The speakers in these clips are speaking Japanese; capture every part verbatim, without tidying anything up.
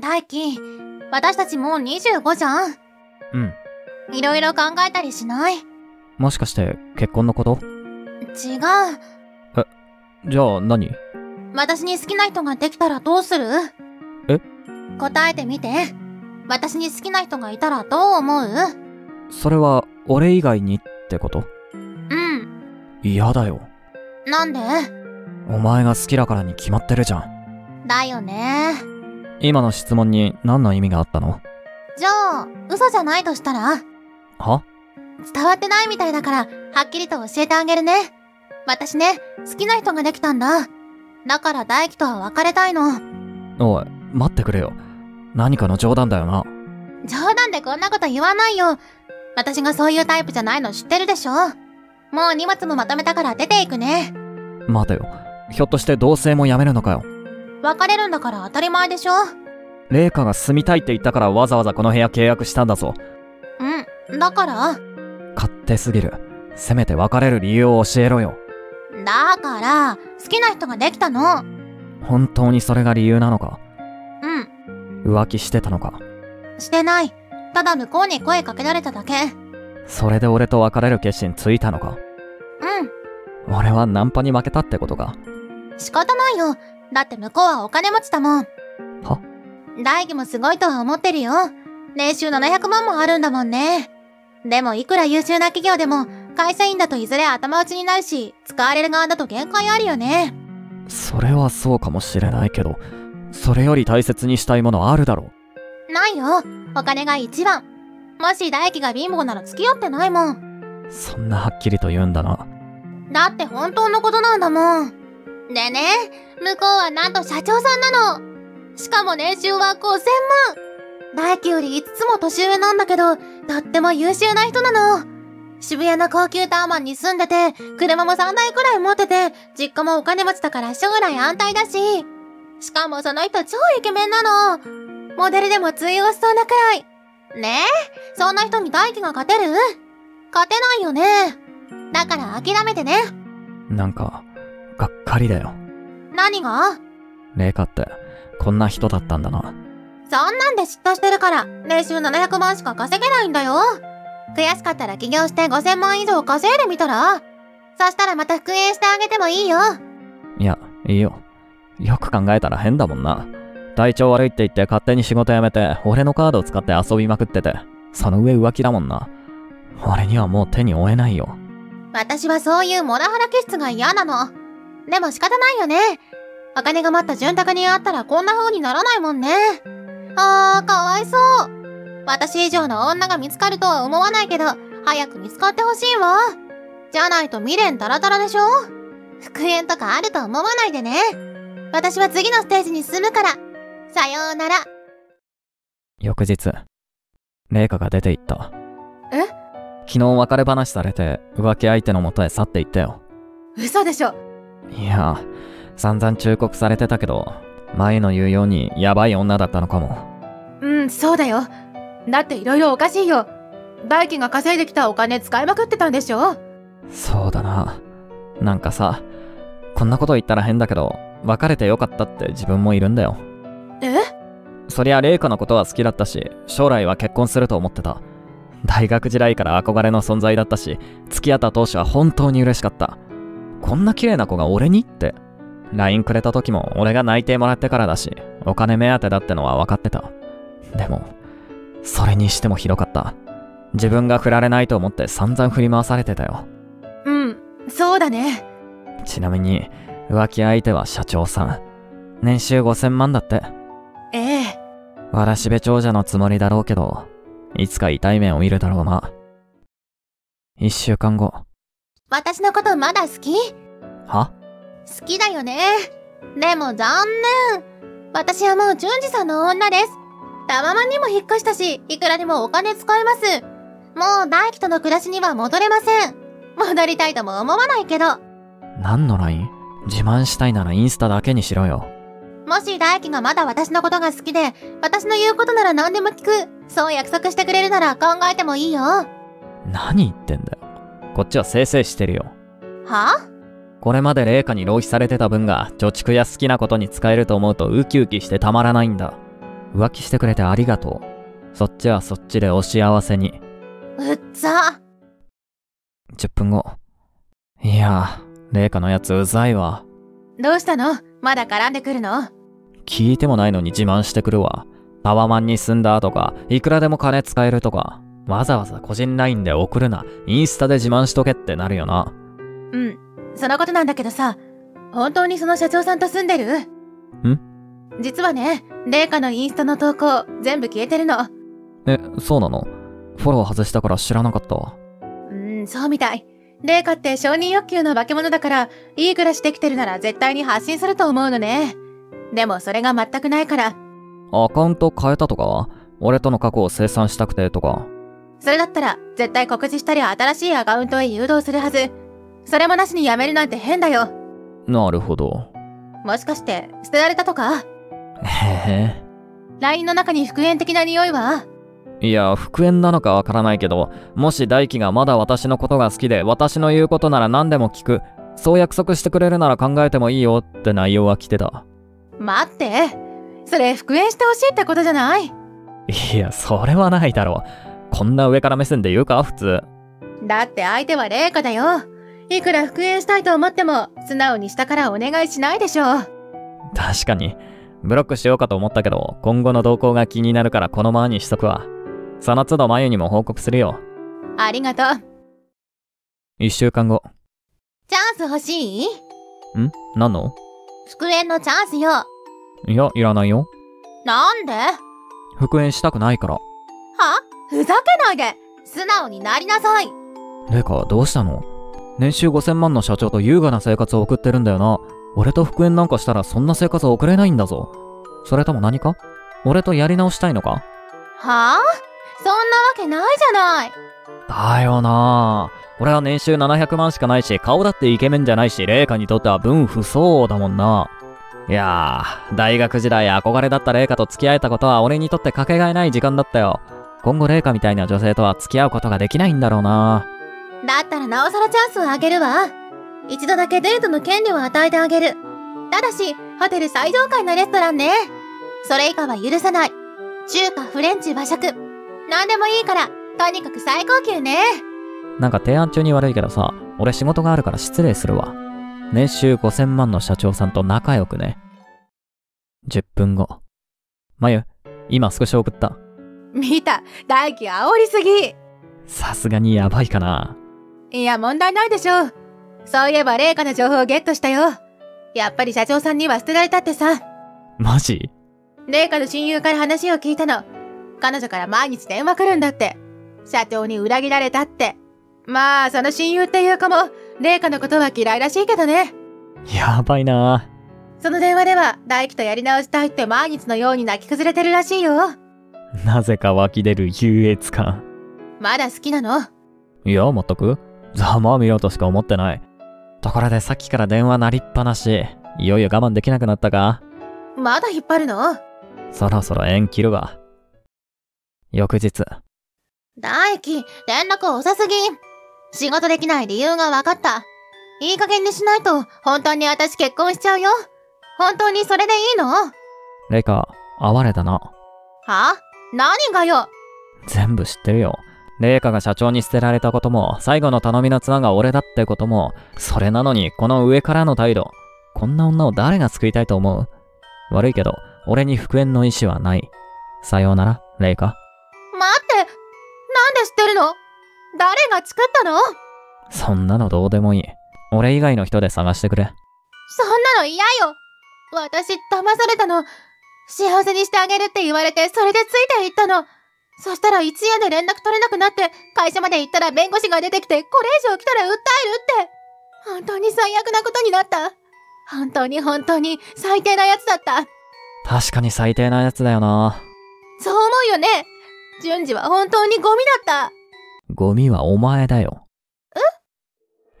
大輝、私たちもうにじゅうごじゃん。うん。いろいろ考えたりしない？もしかして、結婚のこと？違う。え、じゃあ何？私に好きな人ができたらどうする？え？答えてみて。私に好きな人がいたらどう思う？それは、俺以外にってこと？うん。嫌だよ。なんで？お前が好きだからに決まってるじゃん。だよね。今の質問に何の意味があったの？じゃあ、嘘じゃないとしたら？は？伝わってないみたいだから、はっきりと教えてあげるね。私ね、好きな人ができたんだ。だから大輝とは別れたいの。おい、待ってくれよ。何かの冗談だよな。冗談でこんなこと言わないよ。私がそういうタイプじゃないの知ってるでしょ。もう荷物もまとめたから出ていくね。待てよ。ひょっとして同棲もやめるのかよ。別れるんだから当たり前でしょ。玲香が住みたいって言ったからわざわざこの部屋契約したんだぞ。うん、だから勝手すぎる。せめて別れる理由を教えろよ。だから、好きな人ができたの。本当にそれが理由なのか？うん。浮気してたのか？してない。ただ向こうに声かけられただけ。それで俺と別れる決心ついたのか？うん。俺はナンパに負けたってことか？仕方ないよ。だって向こうはお金持ちだもん。は？大輝もすごいとは思ってるよ。年収ななひゃくまんもあるんだもんね。でもいくら優秀な企業でも、会社員だといずれ頭打ちになるし、使われる側だと限界あるよね。それはそうかもしれないけど、それより大切にしたいものあるだろう。ないよ。お金が一番。もし大輝が貧乏なら付き合ってないもん。そんなはっきりと言うんだな。だって本当のことなんだもん。でね、向こうはなんと社長さんなの。しかも年収はごせんまん。大輝よりいつつも年上なんだけど、とっても優秀な人なの。渋谷の高級タワマンに住んでて、車もさんだいくらい持ってて、実家もお金持ちだから将来安泰だし。しかもその人超イケメンなの。モデルでも通用しそうなくらい。ねえ、そんな人に大輝が勝てる？勝てないよね。だから諦めてね。なんか、がっかりだよ。何が？玲香って、こんな人だったんだな。そんなんで嫉妬してるから、年収ななひゃくまんしか稼げないんだよ。悔しかったら起業してごせんまん以上稼いでみたら？そしたらまた復縁してあげてもいいよ。いや、いいよ。よく考えたら変だもんな。体調悪いって言って勝手に仕事辞めて、俺のカードを使って遊びまくってて、その上浮気だもんな。俺にはもう手に負えないよ。私はそういうモラハラ気質が嫌なの。でも仕方ないよね。お金が待った潤沢にあったらこんな風にならないもんね。あー、かわいそう。私以上の女が見つかるとは思わないけど、早く見つかってほしいわ。じゃないと未練ダラダラでしょ？復縁とかあると思わないでね。私は次のステージに進むから。さようなら。翌日、玲香が出て行った。え？昨日別れ話されて、浮気相手の元へ去って行ったよ。嘘でしょ？いや、散々忠告されてたけど、前の言うようにヤバい女だったのかも。うん、そうだよ。だっていろいろおかしいよ。大輝が稼いできたお金使いまくってたんでしょ？そうだな。なんかさ、こんなこと言ったら変だけど、別れてよかったって自分もいるんだよ。え？そりゃ玲香のことは好きだったし、将来は結婚すると思ってた。大学時代から憧れの存在だったし、付き合った当初は本当に嬉しかった。こんな綺麗な子が俺にって。ライン くれた時も俺が内定もらってからだし、お金目当てだってのは分かってた。でも、それにしてもひどかった。自分が振られないと思って散々振り回されてたよ。うん、そうだね。ちなみに、浮気相手は社長さん。年収ごせんまんだって。ええ。わらしべ長者のつもりだろうけど、いつか痛い目を見るだろうな。一週間後。私のことまだ好き？は？好きだよね。でも残念。私はもう淳二さんの女です。タワマンにも引っ越したし、いくらでもお金使えます。もう大輝との暮らしには戻れません。戻りたいとも思わないけど。何の ライン？ 自慢したいならインスタだけにしろよ。もし大輝がまだ私のことが好きで、私の言うことなら何でも聞く。そう約束してくれるなら考えてもいいよ。何言ってんだよ。こっちはせいせいしてるよ。は？これまで玲香に浪費されてた分が、貯蓄や好きなことに使えると思うとウキウキしてたまらないんだ。浮気してくれてありがとう。そっちはそっちでお幸せに。うっざ。じゅっぷんご。いやー、レイカのやつうざいわ。どうしたの？まだ絡んでくるの？聞いてもないのに自慢してくるわ。タワマンに住んだとか、いくらでも金使えるとか。わざわざ個人 ライン で送るな。インスタで自慢しとけってなるよな。うん、そのことなんだけどさ、本当にその社長さんと住んでる？ん？実はね、レイカのインスタの投稿、全部消えてるの。え、そうなの？フォロー外したから知らなかったわ。うん、そうみたい。レイカって承認欲求の化け物だから、いい暮らしできてるなら絶対に発信すると思うのね。でもそれが全くないから。アカウント変えたとか、俺との過去を清算したくてとか。それだったら、絶対告知したり新しいアカウントへ誘導するはず。それもなしに辞めるなんて変だよ。なるほど。もしかして、捨てられたとか？へへ。ライン の中に復縁的な匂いは？いや、復縁なのかわからないけど、もし大輝がまだ私のことが好きで、私の言うことなら何でも聞く。そう約束してくれるなら考えてもいいよって内容は来てた。待って。それ復縁してほしいってことじゃない？いや、それはないだろう。こんな上から目線で言うか、普通。だって相手は麗華だよ。いくら復縁したいと思っても、素直に下からお願いしないでしょう。確かに。ブロックしようかと思ったけど、今後の動向が気になるからこのままにしとくわ。その都度まゆにも報告するよ。ありがとう。いっしゅうかんご。チャンス欲しい？ん？何の？復縁のチャンスよ。いや、いらないよ。なんで？復縁したくないから。は？ふざけないで！素直になりなさい！レイカ、どうしたの？年収ごせんまんの社長と優雅な生活を送ってるんだよな。俺と復縁なんかしたらそんな生活を送れないんだぞ。それとも何か？俺とやり直したいのか？はぁ？そんなわけないじゃない。だよなぁ。俺は年収ななひゃくまんしかないし、顔だってイケメンじゃないし、レイカにとっては分不相応だもんな。いやぁ、大学時代憧れだったレイカと付き合えたことは俺にとってかけがえない時間だったよ。今後レイカみたいな女性とは付き合うことができないんだろうな。だったらなおさらチャンスをあげるわ。一度だけデートの権利を与えてあげる。ただし、ホテル最上階のレストランね。それ以下は許さない。中華、フレンチ、和食。何でもいいから、とにかく最高級ね。なんか提案中に悪いけどさ、俺仕事があるから失礼するわ。年収ごせんまんの社長さんと仲良くね。じゅっぷんご。まゆ、今少し送った。見た、大輝煽りすぎ。さすがにやばいかな。いや、問題ないでしょう。そういえば、麗華の情報をゲットしたよ。やっぱり社長さんには捨てられたってさ。マジ？麗華の親友から話を聞いたの。彼女から毎日電話来るんだって。社長に裏切られたって。まあ、その親友っていうかも、麗華のことは嫌いらしいけどね。やばいな。その電話では、大輝とやり直したいって毎日のように泣き崩れてるらしいよ。なぜか湧き出る優越感。まだ好きなの？いや、全く。ざまあ見ようとしか思ってない。ところでさっきから電話鳴りっぱなし。いよいよ我慢できなくなったか？まだ引っ張るの？そろそろ縁切るわ。翌日。大輝、連絡遅すぎ。仕事できない理由が分かった。いい加減にしないと、本当に私結婚しちゃうよ。本当にそれでいいの？レイカ、哀れだな。は？何がよ？全部知ってるよ。レイカが社長に捨てられたことも、最後の頼みの綱が俺だってことも、それなのに、この上からの態度。こんな女を誰が救いたいと思う？悪いけど、俺に復縁の意思はない。さようなら、レイカ。待って、なんで知ってるの？誰が作ったの？そんなのどうでもいい。俺以外の人で探してくれ。そんなの嫌よ。私、騙されたの。幸せにしてあげるって言われて、それでついていったの。そしたら一夜で連絡取れなくなって、会社まで行ったら弁護士が出てきて、これ以上来たら訴えるって。本当に最悪なことになった。本当に本当に最低なやつだった。確かに最低なやつだよな。そう思うよね。順次は本当にゴミだった。ゴミはお前だよ。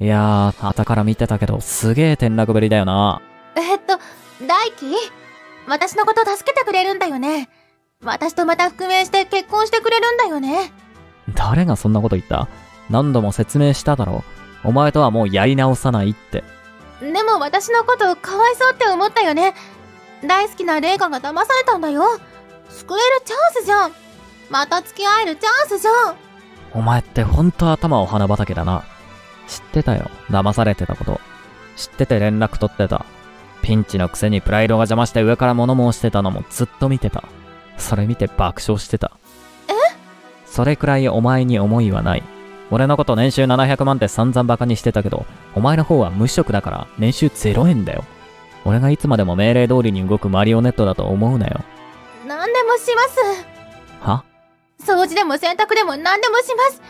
え？いやー、傍から見てたけど、すげー転落ぶりだよな。えっと、大輝？私のこと助けてくれるんだよね。私とまた復縁して結婚してくれるんだよね。誰がそんなこと言った？何度も説明しただろう。お前とはもうやり直さないって。でも私のことかわいそうって思ったよね。大好きな麗華が騙されたんだよ。救えるチャンスじゃん。また付き合えるチャンスじゃん。お前ってほんと頭お花畑だな。知ってたよ、騙されてたこと。知ってて連絡取ってた。ピンチのくせにプライドが邪魔して上から物申してたのもずっと見てた。それ見て爆笑してた。え？それくらいお前に思いはない。俺のこと年収ななひゃくまんって散々バカにしてたけど、お前の方は無職だから年収ゼロえんだよ。俺がいつまでも命令通りに動くマリオネットだと思うなよ。何でもします。は？掃除でも洗濯でも何でもします。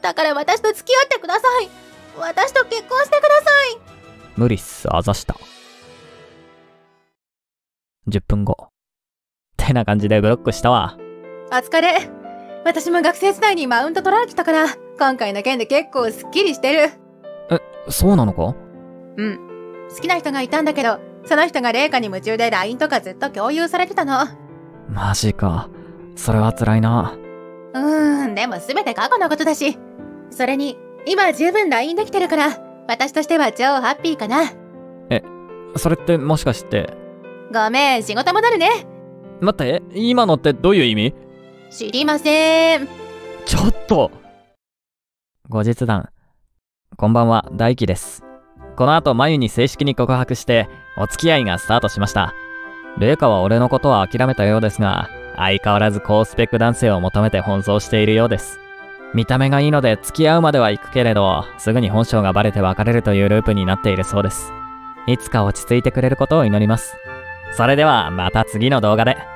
だから私と付き合ってください。私と結婚してください。無理っす、あざした。じゅっぷんご。ってな感じでブロックしたわ。お疲れ。私も学生時代にマウント取られてたから、今回の件で結構スッキリしてる。え、そうなのか？うん。好きな人がいたんだけど、その人が玲香に夢中で ライン とかずっと共有されてたの。マジか。それは辛いな。うーん、でも全て過去のことだし。それに、今十分 ライン できてるから、私としては超ハッピーかな。え、それってもしかして。ごめん、仕事戻るね。待って、今のってどういう意味？知りません。ちょっと。後日談。こんばんは、大輝です。この後、まゆに正式に告白して、お付き合いがスタートしました。玲香は俺のことは諦めたようですが、相変わらず高スペック男性を求めて奔走しているようです。見た目がいいので付き合うまでは行くけれど、すぐに本性がバレて別れるというループになっているそうです。いつか落ち着いてくれることを祈ります。それではまた次の動画で。